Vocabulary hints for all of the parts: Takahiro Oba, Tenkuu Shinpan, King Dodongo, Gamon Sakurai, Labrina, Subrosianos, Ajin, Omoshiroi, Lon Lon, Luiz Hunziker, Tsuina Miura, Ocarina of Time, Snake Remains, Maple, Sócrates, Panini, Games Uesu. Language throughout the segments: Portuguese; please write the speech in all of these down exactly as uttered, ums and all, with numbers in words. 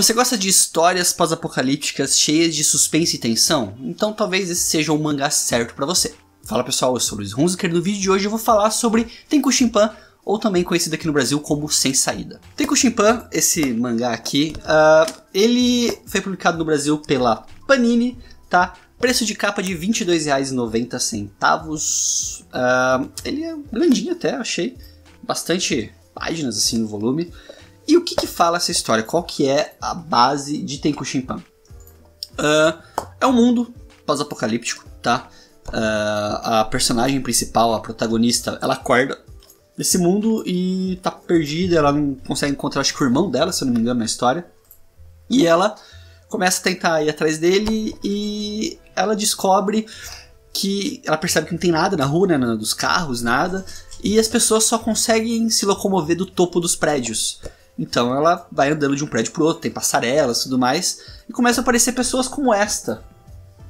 Você gosta de histórias pós-apocalípticas cheias de suspense e tensão? Então talvez esse seja o mangá certo para você. Fala pessoal, eu sou o Luiz Hunziker e no vídeo de hoje eu vou falar sobre Tenkuu Shinpan, ou também conhecido aqui no Brasil como Sem Saída. Tenkuu Shinpan, esse mangá aqui, uh, ele foi publicado no Brasil pela Panini, tá? Preço de capa de vinte e dois reais e noventa centavos. Uh, ele é grandinho até, achei. Bastante páginas assim no volume. E o que que fala essa história? Qual que é a base de Tenkuu Shinpan? Uh, é um mundo pós-apocalíptico, tá? Uh, a personagem principal, a protagonista, ela acorda desse mundo e tá perdida, ela não consegue encontrar, acho que o irmão dela, se eu não me engano, na história. E ela começa a tentar ir atrás dele e ela descobre que... Ela percebe que não tem nada na rua, né, dos carros, nada. E as pessoas só conseguem se locomover do topo dos prédios. Então ela vai andando de um prédio pro outro, tem passarelas e tudo mais. E começam a aparecer pessoas como esta.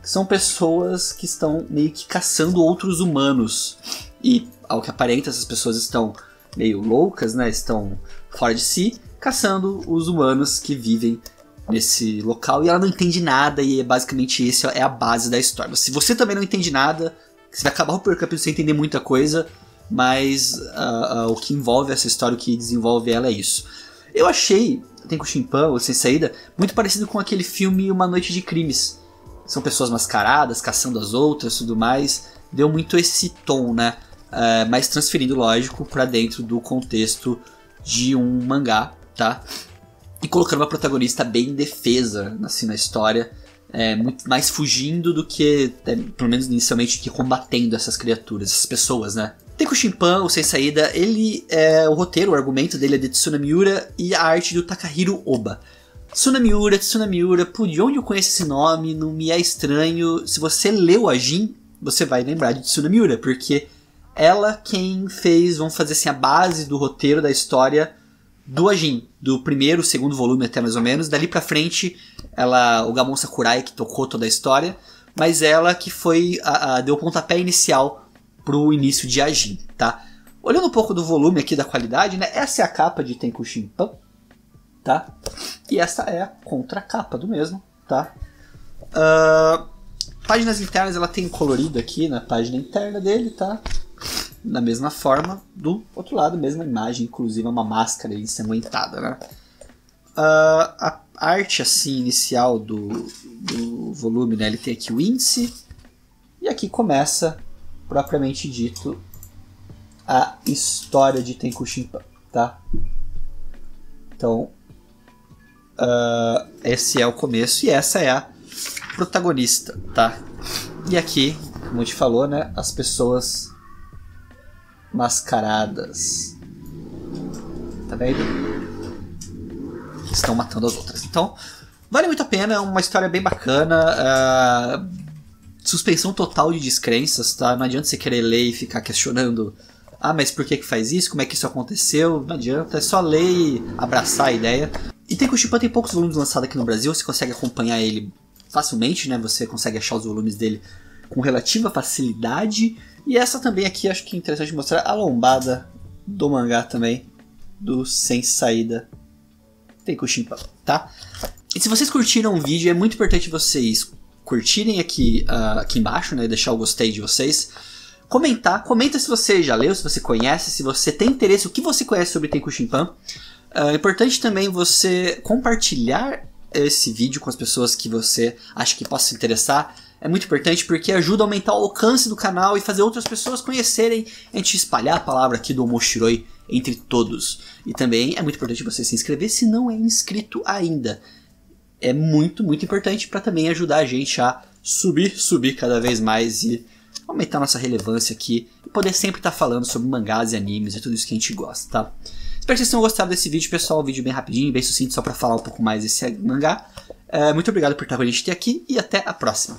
Que são pessoas que estão meio que caçando outros humanos. E, ao que aparenta, essas pessoas estão meio loucas, né? Estão fora de si, caçando os humanos que vivem nesse local. E ela não entende nada, e basicamente essa é a base da história. Se você também não entende nada, você vai acabar o primeiro capítulo sem entender muita coisa. Mas uh, uh, o que envolve essa história, o que desenvolve ela é isso. Eu achei Tenkuu Shinpan, ou Sem Saída, muito parecido com aquele filme Uma Noite de Crimes. São pessoas mascaradas, caçando as outras, tudo mais. Deu muito esse tom, né? Uh, mas transferindo, lógico, para dentro do contexto de um mangá, tá? E colocando uma protagonista bem indefesa assim, na história. É, muito mais fugindo do que, é, pelo menos inicialmente, que combatendo essas criaturas, essas pessoas, né? Tenkuu Shinpan, o Sem Saída, ele é o roteiro, o argumento dele é de Tsuina Miura e a arte do Takahiro Oba. Tsuina Miura, Tsuina Miura, por de onde eu conheço esse nome, não me é estranho. Se você leu Ajin, você vai lembrar de Tsuina Miura, porque ela quem fez, vamos fazer assim, a base do roteiro da história do Ajin, do primeiro, segundo volume até mais ou menos. Dali pra frente, ela, o Gamon Sakurai que tocou toda a história, mas ela que foi a, a, deu o pontapé inicial pro início de Ajin, tá? Olhando um pouco do volume aqui, da qualidade, né? Essa é a capa de Tenkuu Shinpan, tá? E essa é a contracapa do mesmo, tá? Uh, páginas internas, ela tem colorido aqui na página interna dele, tá? Da mesma forma, do outro lado, mesma imagem, inclusive uma máscara ensanguentada, né? Uh, a arte, assim, inicial do, do volume, né? Ele tem aqui o índice, e aqui começa, propriamente dito, a história de Tenkuu Shinpan, tá? Então, uh, esse é o começo, e essa é a protagonista, tá? E aqui, como a gente falou, né? As pessoas... mascaradas, tá vendo? Estão matando as outras. Então vale muito a pena, é uma história bem bacana, uh, suspensão total de descrenças, tá? Não adianta você querer ler e ficar questionando, ah, mas por que que faz isso? Como é que isso aconteceu? Não adianta, é só ler e abraçar a ideia. E Tenkuu Shinpan tem poucos volumes lançados aqui no Brasil, você consegue acompanhar ele facilmente, né? Você consegue achar os volumes dele com relativa facilidade. E essa também aqui, acho que é interessante mostrar a lombada do mangá também, do Sem Saída Tenkuu Shinpan, tá? E se vocês curtiram o vídeo, é muito importante vocês curtirem aqui, uh, aqui embaixo, né? Deixar o gostei de vocês. Comentar, comenta se você já leu, se você conhece, se você tem interesse, o que você conhece sobre Tenkuu Shinpan. É uh, importante também você compartilhar esse vídeo com as pessoas que você acha que possa se interessar. É muito importante porque ajuda a aumentar o alcance do canal e fazer outras pessoas conhecerem. A gente espalhar a palavra aqui do Omoshiroi entre todos. E também é muito importante você se inscrever se não é inscrito ainda. É muito, muito importante para também ajudar a gente a subir, subir cada vez mais e aumentar nossa relevância aqui. E poder sempre estar falando sobre mangás e animes e tudo isso que a gente gosta, tá? Espero que vocês tenham gostado desse vídeo, pessoal. Um vídeo bem rapidinho, bem sucinto, só para falar um pouco mais desse mangá. É, muito obrigado por estar com a gente aqui e até a próxima.